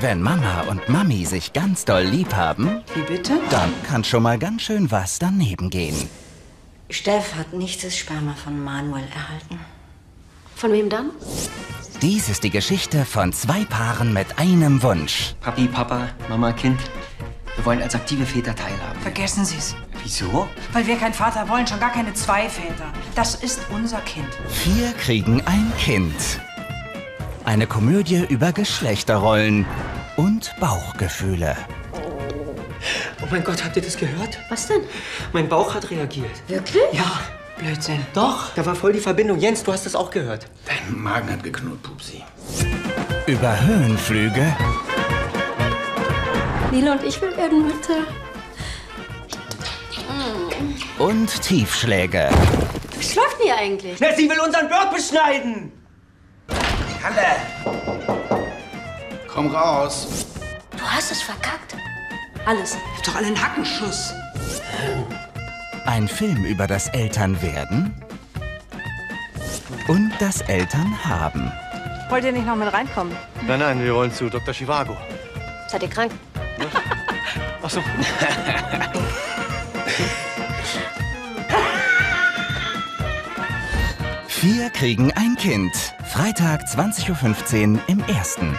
Wenn Mama und Mami sich ganz doll lieb haben, wie bitte? Dann kann schon mal ganz schön was daneben gehen. Steph hat nicht das Sperma von Manuel erhalten. Von wem dann? Dies ist die Geschichte von zwei Paaren mit einem Wunsch. Papi, Papa, Mama, Kind. Wir wollen als aktive Väter teilhaben. Vergessen Sie es. Wieso? Weil wir keinen Vater wollen, schon gar keine zwei Väter. Das ist unser Kind. Vier kriegen ein Kind. Eine Komödie über Geschlechterrollen und Bauchgefühle. Oh mein Gott, habt ihr das gehört? Was denn? Mein Bauch hat reagiert. Wirklich? Ja. Blödsinn. Doch. Da war voll die Verbindung. Jens, du hast das auch gehört. Dein Magen hat geknurrt, Pupsi. Über Höhenflüge. Lila und ich will werden Mütter. Und Tiefschläge. Was läuft denn hier eigentlich? Na, sie will unseren Bird beschneiden! Halle! Komm raus! Du hast es verkackt. Alles. Ich hab doch alle einen Hackenschuss. Ein Film über das Elternwerden und das Elternhaben. Wollt ihr nicht noch mit reinkommen? Nein, nein, wir wollen zu Dr. Shivago. Seid ihr krank? Ne? Ach so. Vier kriegen ein Kind. Freitag 20:15 Uhr im Ersten.